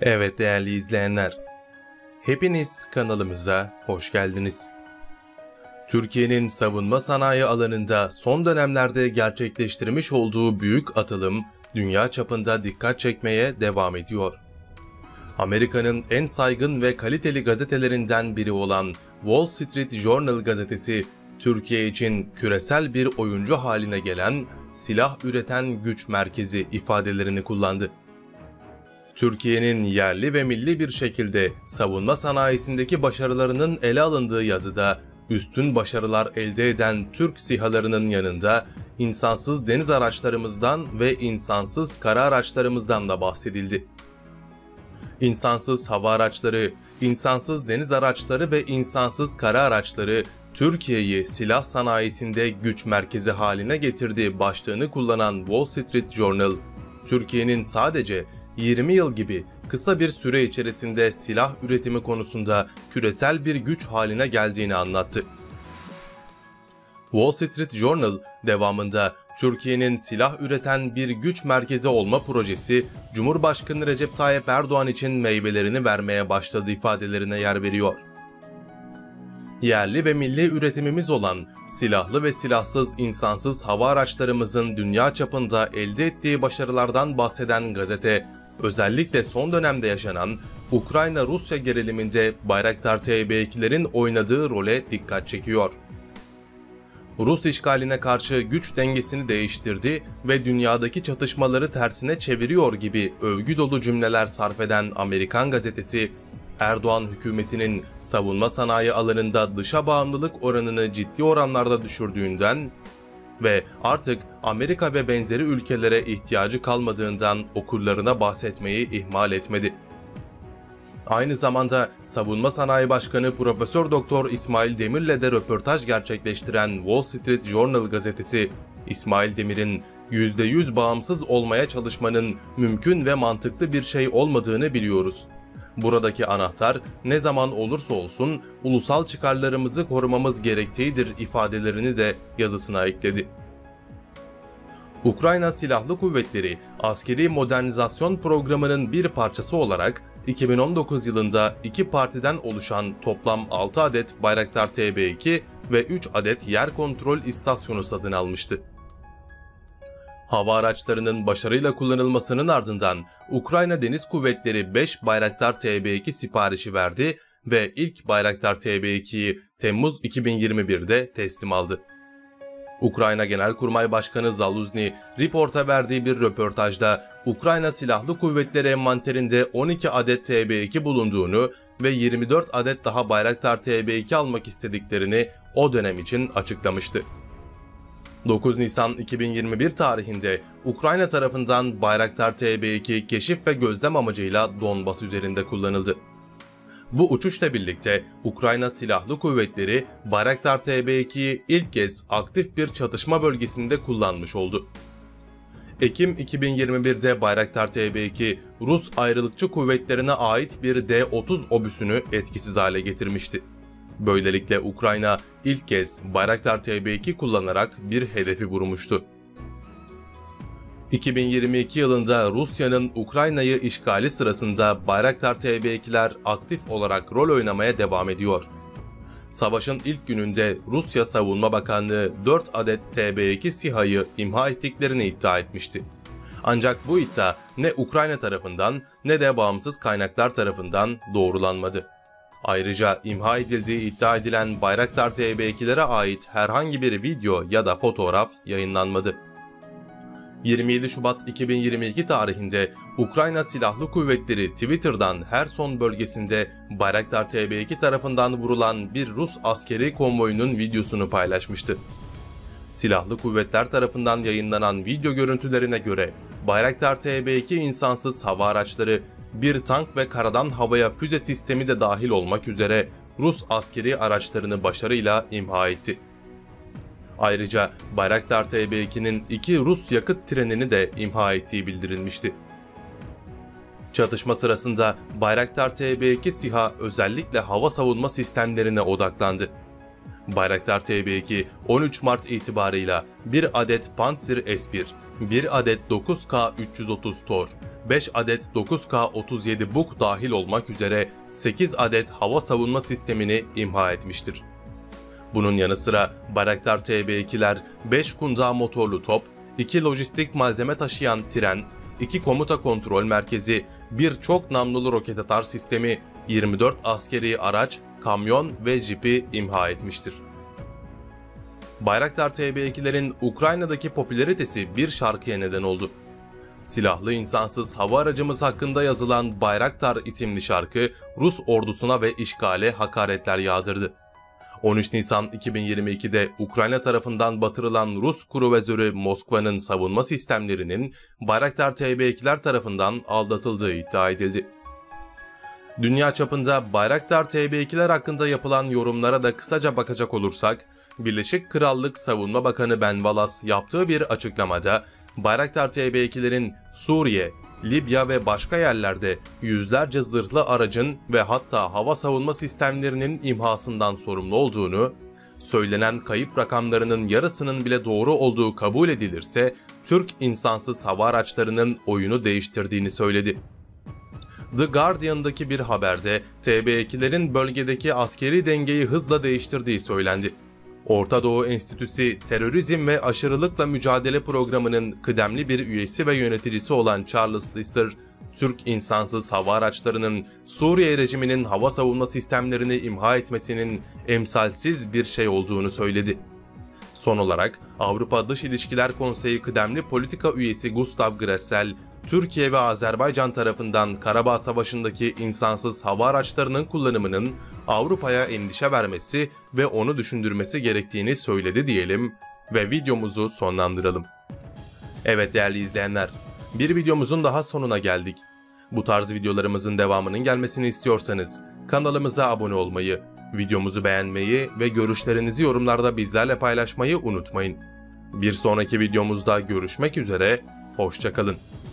Evet değerli izleyenler, hepiniz kanalımıza hoş geldiniz. Türkiye'nin savunma sanayi alanında son dönemlerde gerçekleştirmiş olduğu büyük atılım dünya çapında dikkat çekmeye devam ediyor. Amerika'nın en saygın ve kaliteli gazetelerinden biri olan Wall Street Journal gazetesi, Türkiye için küresel bir oyuncu haline gelen silah üreten güç merkezi ifadelerini kullandı. Türkiye'nin yerli ve milli bir şekilde savunma sanayisindeki başarılarının ele alındığı yazıda, üstün başarılar elde eden Türk SİHA'larının yanında insansız deniz araçlarımızdan ve insansız kara araçlarımızdan da bahsedildi. İnsansız hava araçları, insansız deniz araçları ve insansız kara araçları Türkiye'yi silah sanayisinde güç merkezi haline getirdiği başlığını kullanan Wall Street Journal, Türkiye'nin sadece 20 yıl gibi kısa bir süre içerisinde silah üretimi konusunda küresel bir güç haline geldiğini anlattı. Wall Street Journal devamında Türkiye'nin silah üreten bir güç merkezi olma projesi Cumhurbaşkanı Recep Tayyip Erdoğan için meyvelerini vermeye başladı ifadelerine yer veriyor. Yerli ve milli üretimimiz olan silahlı ve silahsız insansız hava araçlarımızın dünya çapında elde ettiği başarılardan bahseden gazete, özellikle son dönemde yaşanan Ukrayna-Rusya geriliminde Bayraktar TB2'lerin oynadığı role dikkat çekiyor. Rus işgaline karşı güç dengesini değiştirdi ve dünyadaki çatışmaları tersine çeviriyor gibi övgü dolu cümleler sarf eden Amerikan gazetesi, Erdoğan hükümetinin savunma sanayi alanında dışa bağımlılık oranını ciddi oranlarda düşürdüğünden ve artık Amerika ve benzeri ülkelere ihtiyacı kalmadığından okurlarına bahsetmeyi ihmal etmedi. Aynı zamanda Savunma Sanayi Başkanı Profesör Doktor İsmail Demir'le de röportaj gerçekleştiren Wall Street Journal gazetesi, İsmail Demir'in %100 bağımsız olmaya çalışmanın mümkün ve mantıklı bir şey olmadığını biliyoruz. Buradaki anahtar ne zaman olursa olsun ulusal çıkarlarımızı korumamız gerektiğidir ifadelerini de yazısına ekledi. Ukrayna Silahlı Kuvvetleri askeri modernizasyon programının bir parçası olarak 2019 yılında iki partiden oluşan toplam 6 adet Bayraktar TB2 ve 3 adet yer kontrol istasyonu satın almıştı. Hava araçlarının başarıyla kullanılmasının ardından Ukrayna Deniz Kuvvetleri 5 Bayraktar TB2 siparişi verdi ve ilk Bayraktar TB2'yi Temmuz 2021'de teslim aldı. Ukrayna Genelkurmay Başkanı Zaluznyi, Report'a verdiği bir röportajda Ukrayna Silahlı Kuvvetleri envanterinde 12 adet TB2 bulunduğunu ve 24 adet daha Bayraktar TB2 almak istediklerini o dönem için açıklamıştı. 9 Nisan 2021 tarihinde Ukrayna tarafından Bayraktar TB2 keşif ve gözlem amacıyla Donbas üzerinde kullanıldı. Bu uçuşla birlikte Ukrayna Silahlı Kuvvetleri Bayraktar TB2'yi ilk kez aktif bir çatışma bölgesinde kullanmış oldu. Ekim 2021'de Bayraktar TB2 Rus ayrılıkçı kuvvetlerine ait bir D-30 obüsünü etkisiz hale getirmişti. Böylelikle Ukrayna ilk kez Bayraktar TB2 kullanarak bir hedefi vurmuştu. 2022 yılında Rusya'nın Ukrayna'yı işgali sırasında Bayraktar TB2'ler aktif olarak rol oynamaya devam ediyor. Savaşın ilk gününde Rusya Savunma Bakanlığı 4 adet TB2 SİHA'yı imha ettiklerini iddia etmişti. Ancak bu iddia ne Ukrayna tarafından ne de bağımsız kaynaklar tarafından doğrulanmadı. Ayrıca imha edildiği iddia edilen Bayraktar TB2'lere ait herhangi bir video ya da fotoğraf yayınlanmadı. 27 Şubat 2022 tarihinde Ukrayna Silahlı Kuvvetleri Twitter'dan Herson bölgesinde Bayraktar TB2 tarafından vurulan bir Rus askeri konvoyunun videosunu paylaşmıştı. Silahlı Kuvvetler tarafından yayınlanan video görüntülerine göre Bayraktar TB2 insansız hava araçları, bir tank ve karadan havaya füze sistemi de dahil olmak üzere Rus askeri araçlarını başarıyla imha etti. Ayrıca Bayraktar TB2'nin 2 Rus yakıt trenini de imha ettiği bildirilmişti. Çatışma sırasında Bayraktar TB2 SİHA özellikle hava savunma sistemlerine odaklandı. Bayraktar TB2 13 Mart itibarıyla 1 adet Pantsir S1, 1 adet 9K330 Tor, 5 adet 9K37 Buk dahil olmak üzere 8 adet hava savunma sistemini imha etmiştir. Bunun yanı sıra Bayraktar TB2'ler 5 kundağa motorlu top, 2 lojistik malzeme taşıyan tren, 2 komuta kontrol merkezi, bir çok namlulu roket atar sistemi, 24 askeri araç, kamyon ve jipi imha etmiştir. Bayraktar TB2'lerin Ukrayna'daki popülaritesi bir şarkıya neden oldu. Silahlı insansız hava aracımız hakkında yazılan Bayraktar isimli şarkı Rus ordusuna ve işgale hakaretler yağdırdı. 13 Nisan 2022'de Ukrayna tarafından batırılan Rus kruvazörü Moskva'nın savunma sistemlerinin Bayraktar TB2'ler tarafından aldatıldığı iddia edildi. Dünya çapında Bayraktar TB2'ler hakkında yapılan yorumlara da kısaca bakacak olursak, Birleşik Krallık Savunma Bakanı Ben Wallace yaptığı bir açıklamada Bayraktar TB2'lerin Suriye, Libya ve başka yerlerde yüzlerce zırhlı aracın ve hatta hava savunma sistemlerinin imhasından sorumlu olduğunu, söylenen kayıp rakamlarının yarısının bile doğru olduğu kabul edilirse Türk insansız hava araçlarının oyunu değiştirdiğini söyledi. The Guardian'daki bir haberde TB2'lerin bölgedeki askeri dengeyi hızla değiştirdiği söylendi. Orta Doğu Enstitüsü Terörizm ve Aşırılıkla Mücadele Programı'nın kıdemli bir üyesi ve yöneticisi olan Charles Lister, Türk insansız hava araçlarının Suriye rejiminin hava savunma sistemlerini imha etmesinin emsalsiz bir şey olduğunu söyledi. Son olarak Avrupa Dış İlişkiler Konseyi kıdemli politika üyesi Gustav Gressel, Türkiye ve Azerbaycan tarafından Karabağ Savaşı'ndaki insansız hava araçlarının kullanımının Avrupa'ya endişe vermesi ve onu düşündürmesi gerektiğini söyledi diyelim ve videomuzu sonlandıralım. Evet değerli izleyenler, bir videomuzun daha sonuna geldik. Bu tarz videolarımızın devamının gelmesini istiyorsanız kanalımıza abone olmayı, videomuzu beğenmeyi ve görüşlerinizi yorumlarda bizlerle paylaşmayı unutmayın. Bir sonraki videomuzda görüşmek üzere, hoşça kalın.